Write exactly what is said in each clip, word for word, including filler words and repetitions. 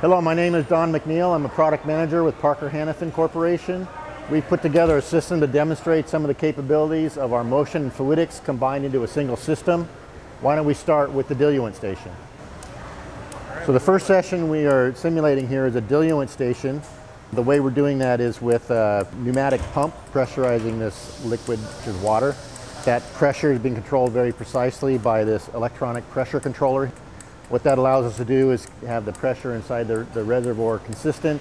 Hello, my name is Don McNeil. I'm a product manager with Parker Hannifin Corporation. We've put together a system to demonstrate some of the capabilities of our motion and fluidics combined into a single system. Why don't we start with the diluent station? So the first session we are simulating here is a diluent station. The way we're doing that is with a pneumatic pump pressurizing this liquid, which is water. That pressure is being controlled very precisely by this electronic pressure controller. What that allows us to do is have the pressure inside the, the reservoir consistent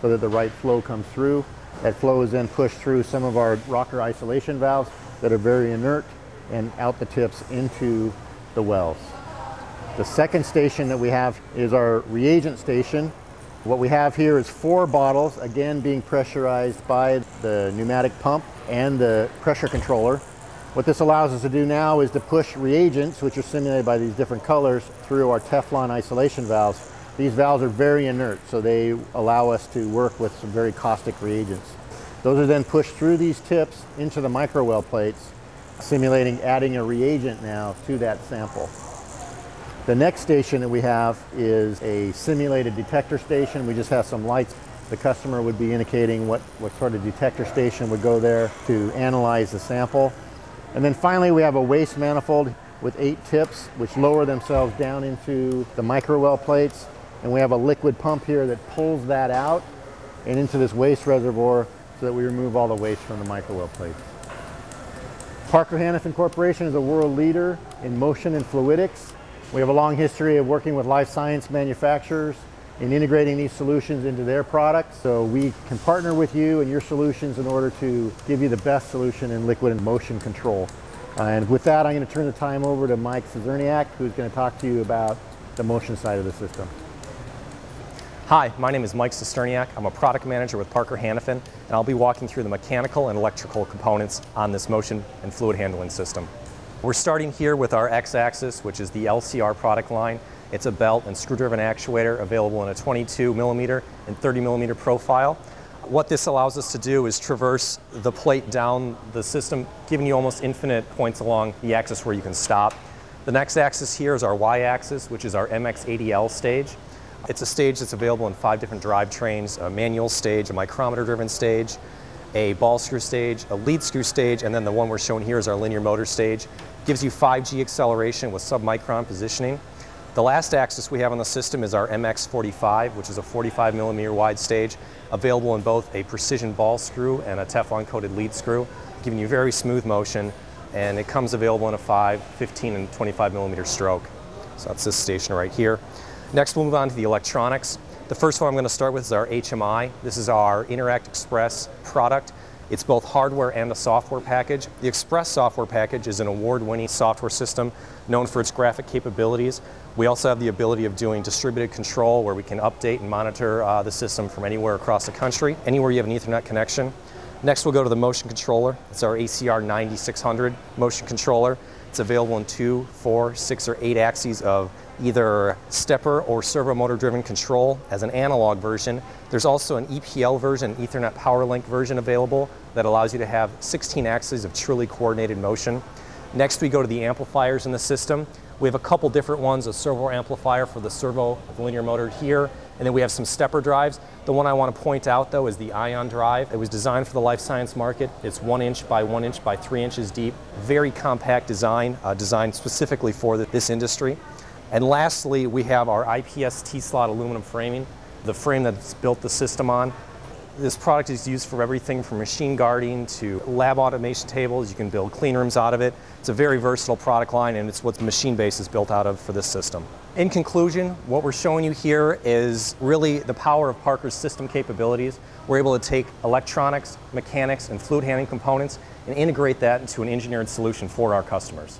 so that the right flow comes through. That flow is then pushed through some of our rocker isolation valves that are very inert and out the tips into the wells. The second station that we have is our reagent station. What we have here is four bottles, again being pressurized by the pneumatic pump and the pressure controller. What this allows us to do now is to push reagents, which are simulated by these different colors, through our Teflon isolation valves. These valves are very inert, so they allow us to work with some very caustic reagents. Those are then pushed through these tips into the microwell plates, simulating adding a reagent now to that sample. The next station that we have is a simulated detector station. We just have some lights. The customer would be indicating what, what sort of detector station would go there to analyze the sample. And then finally, we have a waste manifold with eight tips, which lower themselves down into the microwell plates. And we have a liquid pump here that pulls that out and into this waste reservoir so that we remove all the waste from the microwell plates. Parker Hannifin Corporation is a world leader in motion and fluidics. We have a long history of working with life science manufacturers and integrating these solutions into their products, so we can partner with you and your solutions in order to give you the best solution in liquid and motion control. Uh, and with that, I'm going to turn the time over to Mike Szesterniak, who's going to talk to you about the motion side of the system. Hi, my name is Mike Szesterniak. I'm a product manager with Parker Hannifin, and I'll be walking through the mechanical and electrical components on this motion and fluid handling system. We're starting here with our X-axis, which is the L C R product line. It's a belt and screw-driven actuator available in a twenty-two millimeter and thirty millimeter profile. What this allows us to do is traverse the plate down the system, giving you almost infinite points along the axis where you can stop. The next axis here is our Y-axis, which is our M X eighty L stage. It's a stage that's available in five different drivetrains: a manual stage, a micrometer-driven stage, a ball screw stage, a lead screw stage, and then the one we're showing here is our linear motor stage. It gives you five G acceleration with submicron positioning. The last axis we have on the system is our M X forty-five, which is a forty-five millimeter wide stage, available in both a precision ball screw and a Teflon-coated lead screw, giving you very smooth motion, and it comes available in a five, fifteen, and twenty-five millimeter stroke. So that's this station right here. Next, we'll move on to the electronics. The first one I'm going to start with is our H M I. This is our Interact Express product. It's both hardware and a software package. The Express software package is an award-winning software system known for its graphic capabilities. We also have the ability of doing distributed control, where we can update and monitor uh, the system from anywhere across the country, anywhere you have an Ethernet connection. Next, we'll go to the motion controller. It's our A C R ninety-six hundred motion controller. It's available in two, four, six, or eight axes of either stepper or servo motor driven control as an analog version. There's also an E P L version, Ethernet PowerLink version available that allows you to have sixteen axes of truly coordinated motion. Next, we go to the amplifiers in the system. We have a couple different ones: a servo amplifier for the servo linear motor here, and then we have some stepper drives. The one I want to point out, though, is the Ion Drive. It was designed for the life science market. It's one inch by one inch by three inches deep. Very compact design, uh, designed specifically for the, this industry. And lastly, we have our I P S T-slot aluminum framing, the frame that's built the system on. This product is used for everything from machine guarding to lab automation tables. You can build clean rooms out of it. It's a very versatile product line, and it's what the machine base is built out of for this system. In conclusion, what we're showing you here is really the power of Parker's system capabilities. We're able to take electronics, mechanics, and fluid handling components and integrate that into an engineered solution for our customers.